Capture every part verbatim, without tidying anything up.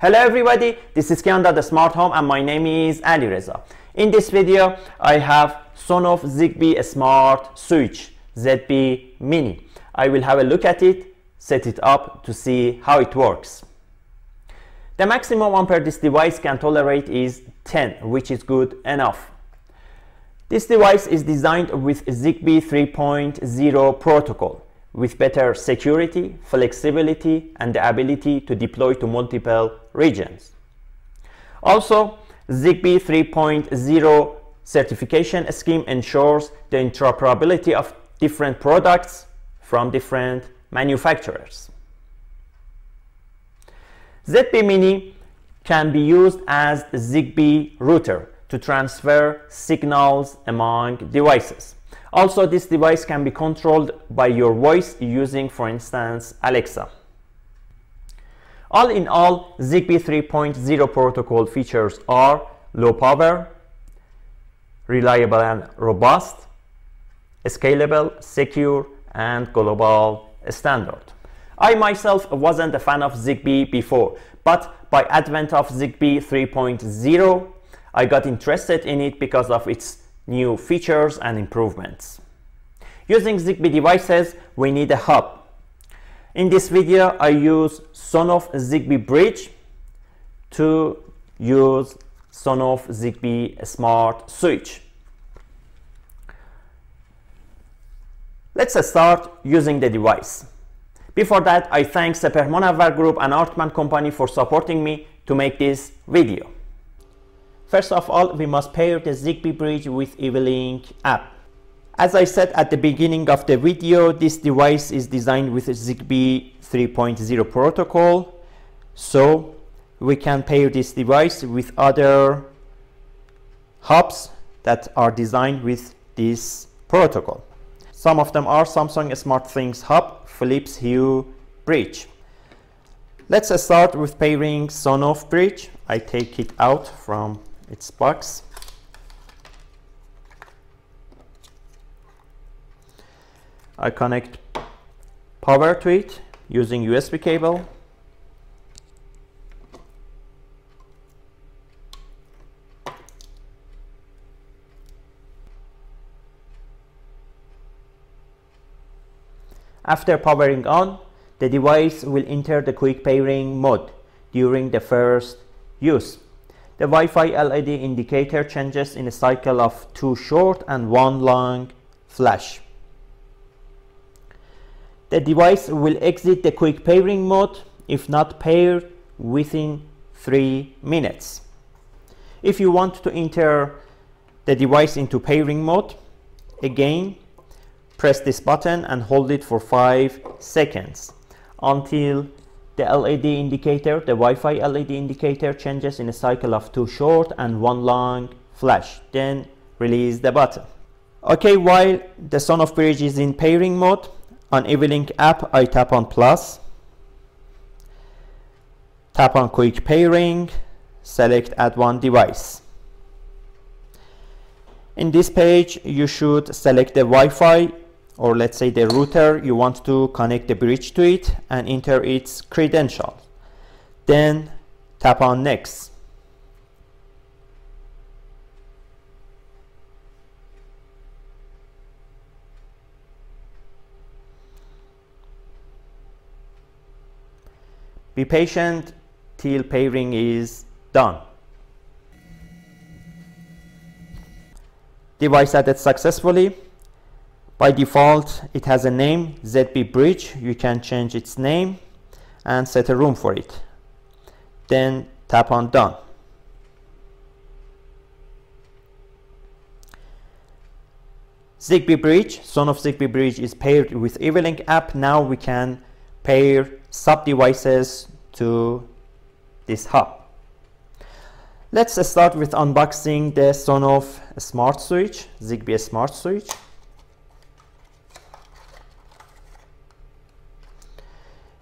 Hello everybody, this is Kiandar the Smart Home and my name is Ali Reza. In this video, I have Sonoff ZigBee Smart Switch Z B Mini. I will have a look at it, set it up to see how it works. The maximum ampere this device can tolerate is ten, which is good enough. This device is designed with Zigbee three point oh protocol, with better security, flexibility, and the ability to deploy to multiple regions. Also, Zigbee three point oh certification scheme ensures the interoperability of different products from different manufacturers. Z B Mini can be used as a Zigbee router to transfer signals among devices. Also, this device can be controlled by your voice using, for instance, Alexa. All in all, Zigbee three point oh protocol features are low power, reliable and robust, scalable, secure, and global standard. I myself wasn't a fan of Zigbee before, but by advent of Zigbee three point oh, I got interested in it because of its new features and improvements. Using Zigbee devices, we need a hub. In this video, I use Sonoff ZigBee Bridge to use Sonoff ZigBee Smart Switch. Let's start using the device. Before that, I thank the Permonaver Group and Artman company for supporting me to make this video. First of all, we must pair the Zigbee Bridge with eWeLink app. As I said at the beginning of the video, this device is designed with Zigbee three point oh protocol, so we can pair this device with other hubs that are designed with this protocol. Some of them are Samsung SmartThings hub, Philips Hue bridge. Let's start with pairing Sonoff bridge. I take it out from its box. I connect power to it using U S B cable. After powering on, the device will enter the quick pairing mode during the first use. The Wi-Fi L E D indicator changes in a cycle of two short and one long flash. The device will exit the quick pairing mode if not paired within three minutes. If you want to enter the device into pairing mode, again, press this button and hold it for five seconds until the L E D indicator, the Wi-Fi L E D indicator changes in a cycle of two short and one long flash. Then release the button. Okay, while the Sonoff Bridge is in pairing mode, on eWeLink app, I tap on plus, tap on quick pairing, select add one device. In this page, you should select the Wi-Fi or let's say the router you want to connect the bridge to it and enter its credential. Then tap on next. Be patient till pairing is done. Device added successfully. By default, it has a name, Z B Bridge. You can change its name and set a room for it. Then tap on Done. Zigbee Bridge, Sonoff ZigBee Bridge is paired with eWeLink app. Now we can pair sub-devices to this hub. Let's start with unboxing the Sonoff Smart Switch, ZigBee Smart Switch.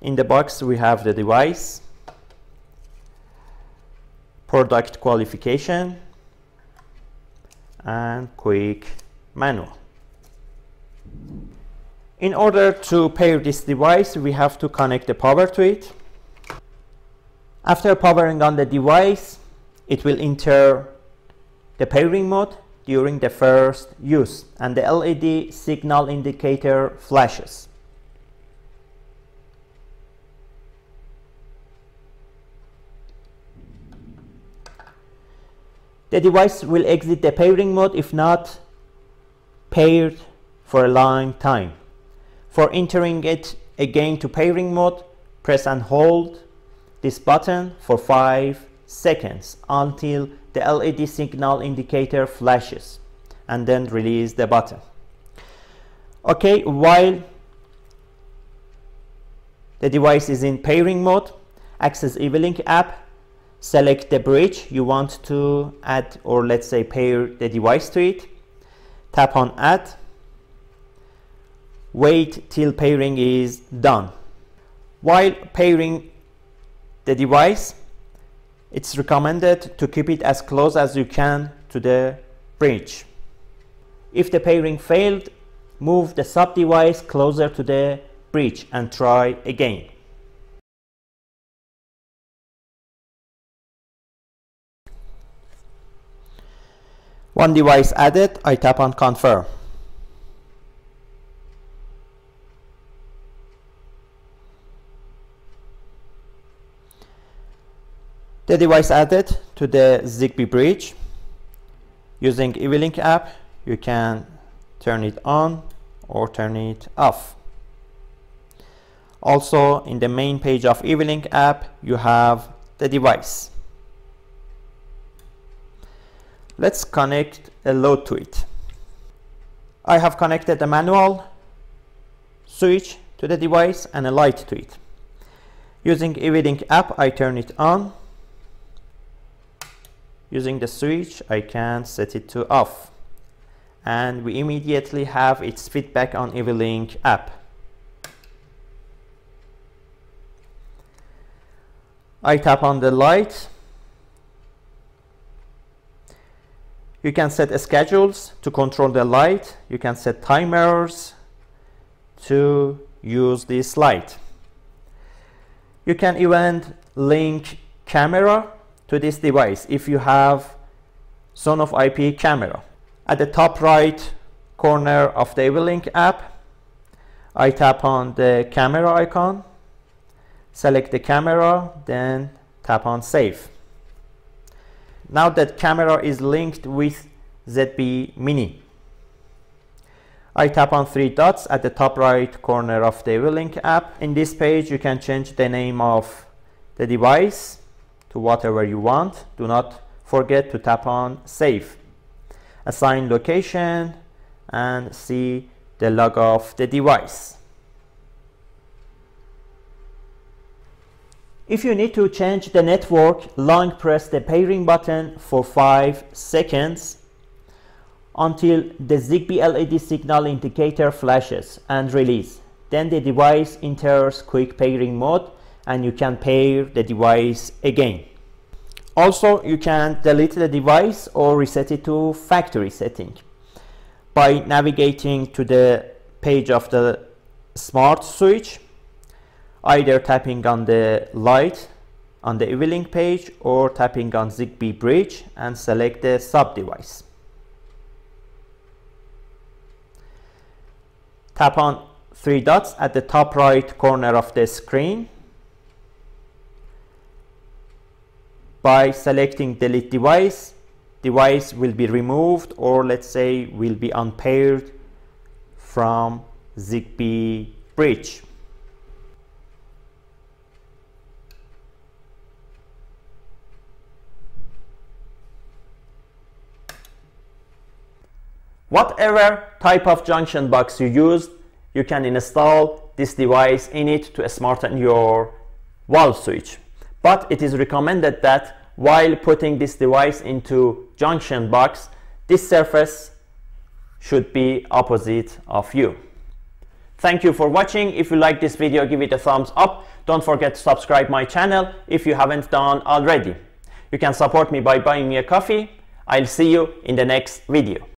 In the box, we have the device, product qualification, and quick manual. In order to pair this device, we have to connect the power to it. After powering on the device, it will enter the pairing mode during the first use, and the L E D signal indicator flashes. The device will exit the pairing mode if not paired for a long time. For entering it again to pairing mode, press and hold this button for five seconds until the L E D signal indicator flashes, and then release the button. Okay, while the device is in pairing mode, access eWeLink app, select the bridge you want to add, or let's say pair the device to it. Tap on add, wait till pairing is done. While pairing the device, it's recommended to keep it as close as you can to the bridge. If the pairing failed, move the sub device closer to the bridge and try again. One device added, I tap on confirm. The device added to the Zigbee bridge. Using eWeLink app, you can turn it on or turn it off. Also, in the main page of eWeLink app, you have the device. Let's connect a load to it. I have connected a manual switch to the device and a light to it. Using eWeLink app, I turn it on. Using the switch, I can set it to off, and we immediately have its feedback on eWeLink app. I tap on the light. You can set schedules to control the light. You can set timers to use this light. You can even link camera to this device if you have Sonoff I P camera. At the top right corner of the eWeLink app, I tap on the camera icon, select the camera, then tap on save. Now that camera is linked with ZigBee Mini. I tap on three dots at the top right corner of the eWeLink app. In this page, you can change the name of the device to whatever you want. Do not forget to tap on save. Assign location and see the log of the device. If you need to change the network, long press the pairing button for five seconds until the Zigbee L E D signal indicator flashes and release. Then the device enters quick pairing mode and you can pair the device again. Also, you can delete the device or reset it to factory setting by navigating to the page of the smart switch, either tapping on the light on the eWeLink page or tapping on Zigbee bridge and select the sub device. Tap on three dots at the top right corner of the screen. By selecting delete device, device will be removed, or let's say will be unpaired from Zigbee bridge. Whatever type of junction box you used, you can install this device in it to smarten your wall switch. But it is recommended that while putting this device into junction box, this surface should be opposite of you. Thank you for watching. If you like this video, give it a thumbs up. Don't forget to subscribe my channel if you haven't done already. You can support me by buying me a coffee. I'll see you in the next video.